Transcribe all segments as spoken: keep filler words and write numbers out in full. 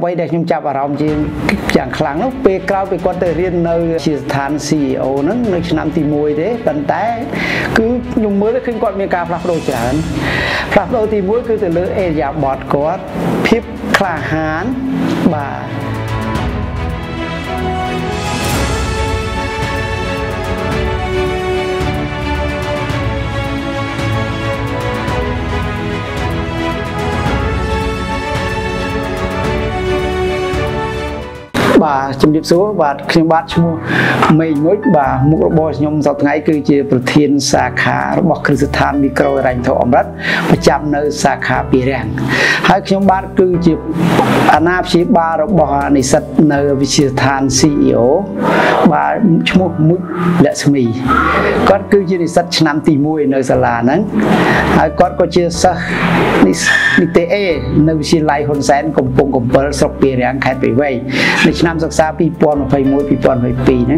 bây giờ chúng chạp vào trên chẳng kháng lúc về cao về quan tới riêng nơi chỉ than xì ô nó nơi năm tỷ mùi thế tận té cứ nhung mới khi con miếng cà phạc đồ chán phạc đồ thì mỗi cứ từ lỡ e dạ bọt có phíp khả hán bà và chấm điểm số và khi bắt cho mình mới và một bộ nhóm dọc ngay cứ chỉ một thiên sa khá bọc cứ tham micro rành thọ rất và chạm nơi sa khá bị ràng hai khi bắt cứ chỉ anh áp chỉ ba rồi bỏ này sạch nơi vị trí than si yếu và một mũi lệ mì con cứ chỉ này sạch năm tỷ mùi nơi sa là nắng con có chia sa đi te nơi vị trí lại hôn sen cùng cùng cùng bờ sọc bị ràng khai bị vậy năm sáu sáu pi pon phải muối pi pon phải pi nữa.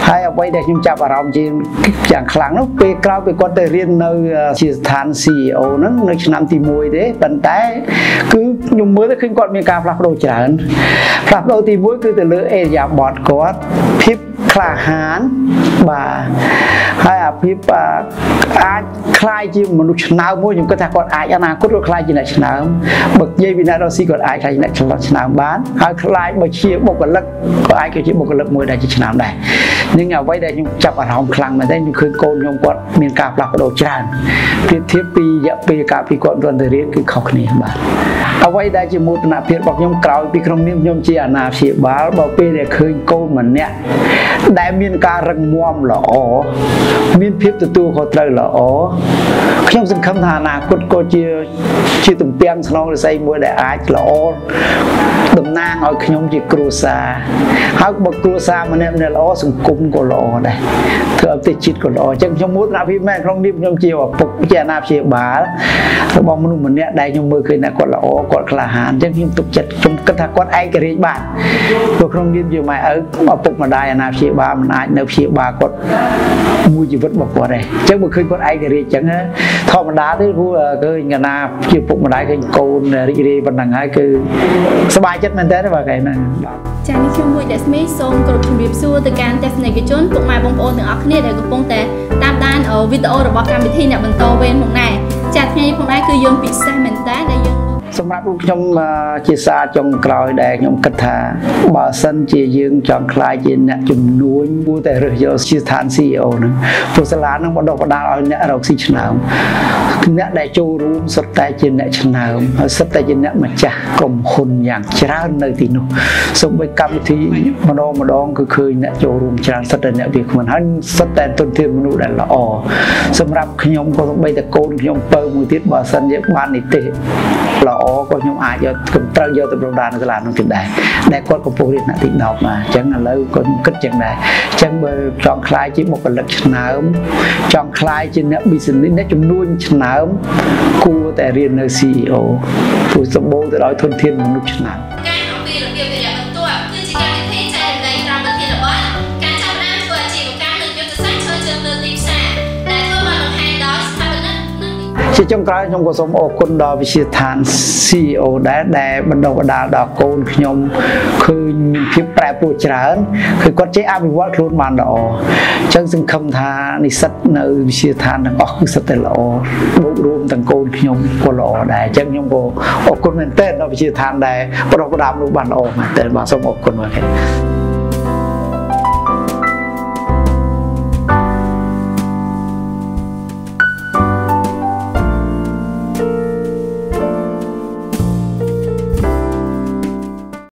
Hai ở đây để chúng chạm vào lòng trên chẳng kháng lúc về cao về quan tới riêng nơi chỉ than xì ô nó nơi năm tỷ muối thế tận té cứ nhung mới khi con miếng cà phạc đồ chán phạc đồ thì muối cứ từ lỡ e dạ bọt có phíp khả hán bà hay là phíp ai khai chứ mà lúc nào muối chúng có thể còn ai anh có được khai gì lại nào bậc dây vì nó xì còn ai khai lại nào bán hay khai bậc chia một cái lực có ai kêu chỉ một cái lực muối đại chỉ nào đây nhưng ở đây đây chúng chạm vào lòng khăn mà đây chúng khơi côn nhung quật miếng cà phạc đồ chán tiếp tiếp pi dạ pi cà pi còn toàn từ riêng cái khóc này bà ở đây đây chỉ một là việc bọc nhung cầu pi không niêm nhung chia là chỉ báo bảo pi để khơi côn mình nè đại miền ca rừng muom là ó miền phía từ tu họ trời là ó trong dân khâm thà là cốt cô chia chia từng tiếng sau đó xây mua đại ái là ó tầm nang ở trong chỉ cua sa học bậc cua sa mà nên là ó sùng cung của lò này thưa tịch chít của lò chẳng trong mút là phía mẹ không niêm trong chiều ở phục che nạp chia bá bong mồm mình nè đại trong mưa khi này còn là ó còn là hàn chẳng nghiêm tục chặt trong cất thà con ai cái đấy bạn tôi không niêm chiều mày ở mà phục mà đại nạp chia ba mình ai nạp chia ba con mua gì vẫn bọc qua đây chẳng một khi con ai cái đấy chẳng thọ mình đá tới vua cái nhà nạp chiều phục mà đại cái côn đi đi vận đằng hai cứ sờ bài chất mình thế đó và cái này chàng đi chung vui để Smith xong còn chuẩn bị xua từ can test này cái chốn cũng mà bông ôn từ óc này để gặp bông té tam đan ở video được bảo cam bị thi nhà mình to bên một này chặt ngay không ai cứ dùng bị sai mình té để dùng xong ra lúc trong chia xa trong còi đèn trong kịch thả bà sân chia dương chọn khai trên nhà chùm núi mua tệ rồi do chia than xì ồn phố xe lá nó bắt đầu bắt đầu ở nhà rộng xì chân nào nhà đại châu rùm sắp tay trên nhà chân nào sắp tay trên nhà mặt chả cổng hồn nhàng chả hơn nơi tí nụ xong với cam thì mà đo mà đo cứ khơi nhà châu rùm chả sắp tay nhà việc mình hắn sắp tay tôn thêm một nụ đại là ồ xong ra khi nhóm có bây giờ cô nhóm bơ mùi tiết bà sân dạy ban này tệ là có nhóm ai cho cùng trao vô từ đầu đàn là làm nông tiền đại đại con của phụ điện là tiền độc mà chẳng là lâu con kích chẳng này chẳng bờ chọn khai chỉ một cái lực nào chọn khai trên nét business nét chung nuôi nào cua tại riêng nơi xê e ô phụ sập bố từ đó thôn thiên một lúc nào chỉ trong cái trong cuộc sống ở con đò bị chia than xê e ô đã đè bắt đầu đào đào côn nhom khơi phím prai bùi chán khơi quất chế áp vua luôn màn đỏ chân dừng không tha đi sắt nơi bị chia than đang ở sắt tè lọ bụng rôm thằng côn nhom của lọ đè chân nhom của ở con mình tên đò bị chia than đè bắt đầu đào luôn bàn đỏ mà tên bà sống ở con mà